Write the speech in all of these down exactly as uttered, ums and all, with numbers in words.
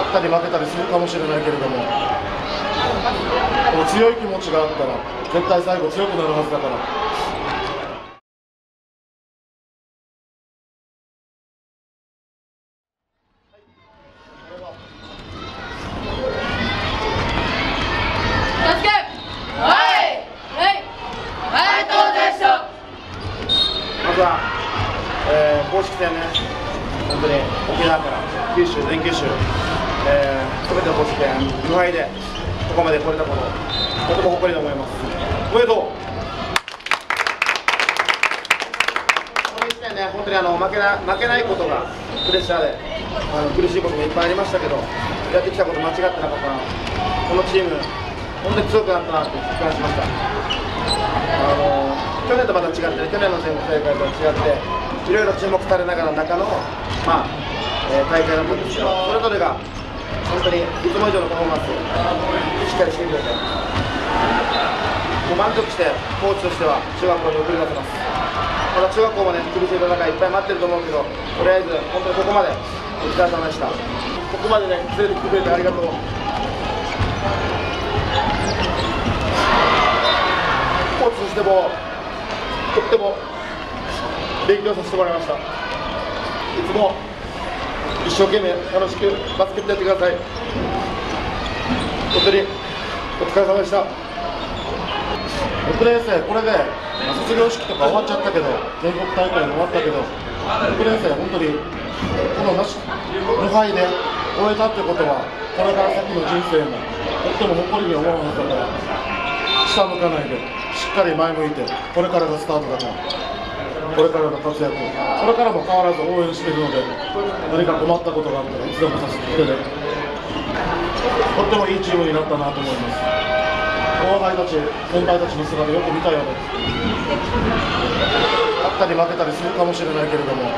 勝ったり負けたりするかもしれないけれども、この強い気持ちがあったら絶対最後強くなるはずだから。えー、公式戦ね、本当に沖縄から九州、全九州、えー、全ての公式戦無敗でここまで来れたこと、とても誇りと思います。おめでとう。このいちねんね、本当にあの負けな、負けないことがプレッシャーで、あの苦しいこともいっぱいありましたけど、やってきたこと間違ってなかったな、このチーム、本当に強くなったなって実感しました。あのー去年とまた違って、去年の全国大会とは違って、いろいろ注目されながらの中の、まあえー、大会だったんですけど、それぞれが本当にいつも以上のパフォーマンスをしっかりしてくれて、もう満足して、コーチとしては中学校に送り出せます。また中学校もね、厳しい戦いいっぱい待ってると思うけど、とりあえず、本当にここまでお疲れ様でした。ここまでね、連れてきてくれてありがとう。コーチとしてもとっても勉強させてもらいました。いつも一生懸命楽しくバスケットやってください。本当にお疲れ様でした。ろくねんせい、これで卒業式とか終わっちゃったけど、全国大会も終わったけど、ろくねんせい、本当にこの無敗で終えたってことは、これから先の人生もとっても誇りに思うのだから。下向かないで、しっかり前向いて、これからがスタートだから、これからの活躍、これからも変わらず応援しているので、何か困ったことがあったらいつでも助けてくれて、とってもいいチームになったなと思います。後輩たち、先輩たちの姿、よく見たようです。勝ったり負けたりするかもしれないけれども、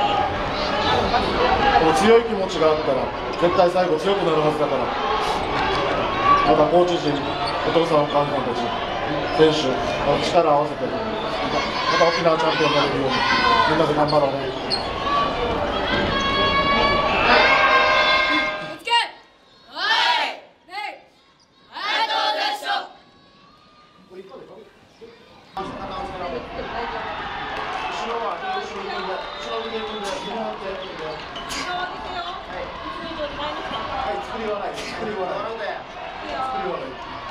この強い気持ちがあったら、絶対最後強くなるはずだから、またコーチ陣、お父さん、お母さんたち、選手、力を合わせて、また沖縄チャンピオンになれるように、みんなで頑張ろうね。はい、作り笑い、作り笑い。